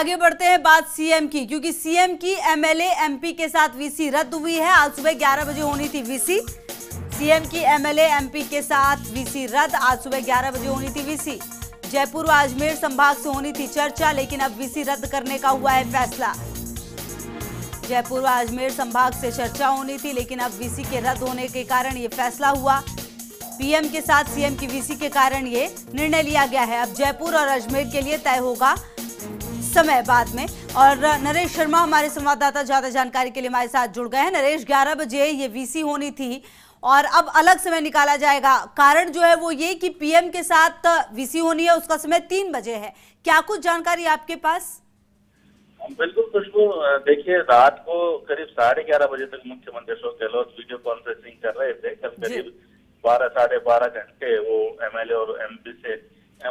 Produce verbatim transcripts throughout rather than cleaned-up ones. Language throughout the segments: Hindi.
आगे बढ़ते हैं बात सीएम की, क्योंकि सीएम की एमएलए एमपी के साथ वीसी रद्द हुई है। आज सुबह ग्यारह बजे होनी थी वीसी। सीएम की एमएलए एमपी के साथ वीसी रद्द, आज सुबह ग्यारह बजे होनी थी वीसी। जयपुर व अजमेर संभाग से होनी थी चर्चा, लेकिन अब वीसी रद्द करने का हुआ है फैसला। जयपुर व अजमेर संभाग से चर्चा होनी थी, लेकिन अब वीसी के रद्द होने के कारण ये फैसला हुआ। पीएम के साथ सीएम की वीसी के कारण ये निर्णय लिया गया है। अब जयपुर और अजमेर के लिए तय होगा समय बाद में। और नरेश शर्मा हमारे संवाददाता ज्यादा जानकारी के लिए हमारे साथ जुड़ गए हैं। नरेश, ग्यारह बजे ये वीसी होनी थी और अब अलग समय निकाला जाएगा। कारण जो है वो ये कि पीएम के साथ वीसी होनी है, उसका समय तीन बजे है। क्या कुछ जानकारी आपके पास? बिल्कुल खुशबू, देखिए रात को करीब साढ़े ग्यारह बजे तक मुख्यमंत्री अशोक गहलोत वीडियो कॉन्फ्रेंसिंग कर रहे थे। कल करीब बारह साढ़े बारह घंटे वो एमएलए और एमपी से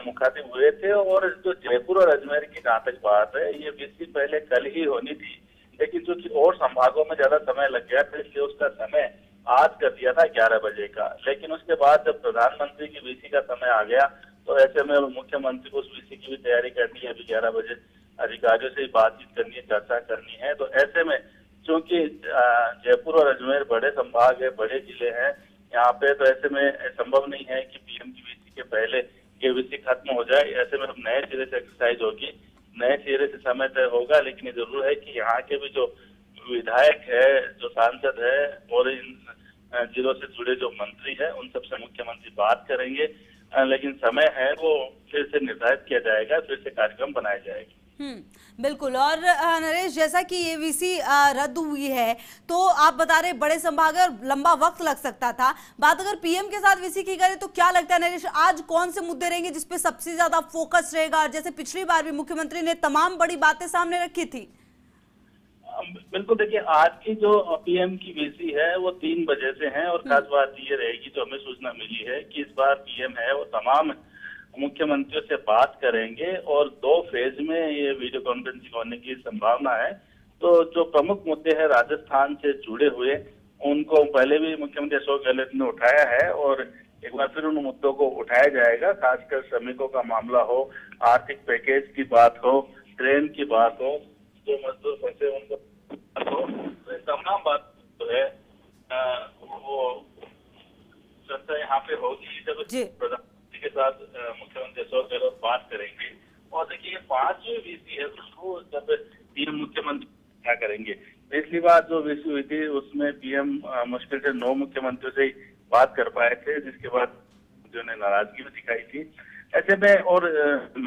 मुखातिब हुए थे। और जो जयपुर और अजमेर की जहाँ तक बात है, ये वीसी पहले कल ही होनी थी, लेकिन चूंकि और संभागों में ज्यादा समय लग गया था, इसलिए उसका समय आज कर दिया था ग्यारह बजे का। लेकिन उसके बाद जब प्रधानमंत्री की वीसी का समय आ गया, तो ऐसे में मुख्यमंत्री को उस वीसी की भी तैयारी करनी है। अभी ग्यारह बजे अधिकारियों से बातचीत करनी है, चर्चा करनी है। तो ऐसे में चूंकि जयपुर और अजमेर बड़े संभाग है, बड़े जिले हैं यहाँ पे, तो ऐसे में संभव नहीं है कि पीएम की वीसी के पहले ये वीसी खत्म हो जाए। ऐसे में अब नए सिरे से एक्सरसाइज होगी, नए सिरे से समय तय होगा। लेकिन ये जरूर है कि यहाँ के भी जो विधायक है, जो सांसद है और इन जिलों से जुड़े जो मंत्री है, उन सबसे मुख्यमंत्री बात करेंगे। लेकिन समय है वो फिर से निर्धारित किया जाएगा, फिर से कार्यक्रम बनाया जाएगा। हम्म, बिल्कुल। और नरेश, जैसा कि ये वीसी रद्द हुई है, तो आप बता रहे बड़े संभाग है और लंबा वक्त लग सकता था। बात अगर पीएम के साथ वीसी की करें तो क्या लगता है नरेश, आज कौन से मुद्दे रहेंगे जिसपे सबसे ज्यादा फोकस रहेगा? और जैसे पिछली बार भी मुख्यमंत्री ने तमाम बड़ी बातें सामने रखी थी। बिल्कुल, देखिए आज की जो पीएम की वीसी है वो तीन बजे से है। और खास बात ये रहेगी, जो हमें सूचना मिली है कि इस बार पीएम है वो तमाम मुख्यमंत्रियों से बात करेंगे और दो फेज में ये वीडियो कॉन्फ्रेंसिंग होने की संभावना है। तो जो प्रमुख मुद्दे हैं राजस्थान से जुड़े हुए, उनको पहले भी मुख्यमंत्री अशोक गहलोत ने उठाया है और एक बार फिर उन मुद्दों को उठाया जाएगा। खासकर श्रमिकों का मामला हो, आर्थिक पैकेज की बात हो, ट्रेन की बात हो, जो मजदूर फंसे उनको बात हो, तो तमाम बात जो है वो चर्चा यहाँ पे होगी। जब के साथ मुख्यमंत्री अशोक गहलोत बात करेंगे। और देखिए पांचवी वीसी है, उसको जब तीन मुख्यमंत्री क्या करेंगे। पिछली बार जो वीसी हुई थी उसमें पीएम मुश्किल से नौ मुख्यमंत्रियों से ही बात कर पाए थे, जिसके बाद जो ने नाराजगी भी दिखाई थी। ऐसे में और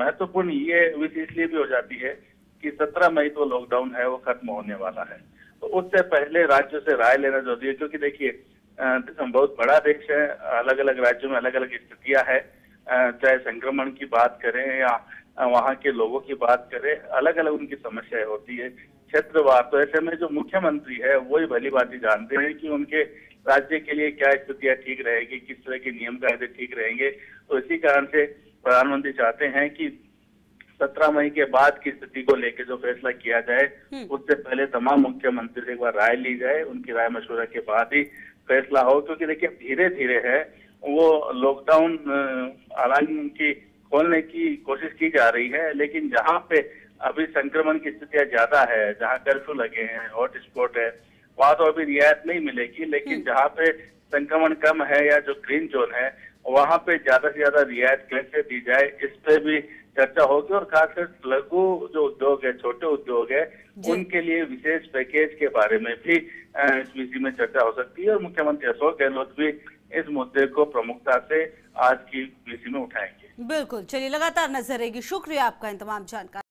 महत्वपूर्ण ये वीसी इसलिए भी हो जाती है कि सत्रह मई को तो लॉकडाउन है वो खत्म होने वाला है, तो उससे पहले राज्यों से राय लेना जरूरी है। क्योंकि देखिए बहुत बड़ा देश है, अलग अलग राज्यों में अलग अलग स्थितियां है। चाहे संक्रमण की बात करें या वहाँ के लोगों की बात करें, अलग अलग उनकी समस्याएं होती है क्षेत्रवार। तो ऐसे में जो मुख्यमंत्री है वही भली भांति जानते हैं कि उनके राज्य के लिए क्या स्थितियां ठीक रहेगी, किस तरह के नियम कायदे ठीक रहेंगे। तो इसी कारण से प्रधानमंत्री चाहते हैं कि सत्रह मई के बाद की स्थिति को लेकर जो फैसला किया जाए, उससे पहले तमाम मुख्यमंत्री से एक बार राय ली जाए, उनकी राय मशवरा के बाद ही फैसला हो। क्योंकि देखिए धीरे धीरे है वो लॉकडाउन हालांकि खोलने की कोशिश की जा रही है, लेकिन जहाँ पे अभी संक्रमण की स्थितियां ज्यादा है, जहाँ कर्फ्यू लगे हैं, हॉट स्पॉट है, वहाँ तो अभी रियायत नहीं मिलेगी। लेकिन जहाँ पे संक्रमण कम है या जो ग्रीन जोन है, वहाँ पे ज्यादा से ज्यादा रियायत कैसे दी जाए, इस पे भी चर्चा होगी। और खासकर लघु जो उद्योग है, छोटे उद्योग है, उनके लिए विशेष पैकेज के बारे में भी इस वीसी में चर्चा हो सकती है। और मुख्यमंत्री अशोक गहलोत भी इस मुद्दे को प्रमुखता से आज की वीसी में उठाएंगे। बिल्कुल, चलिए लगातार नजर रहेगी। शुक्रिया आपका इन तमाम जानकारी।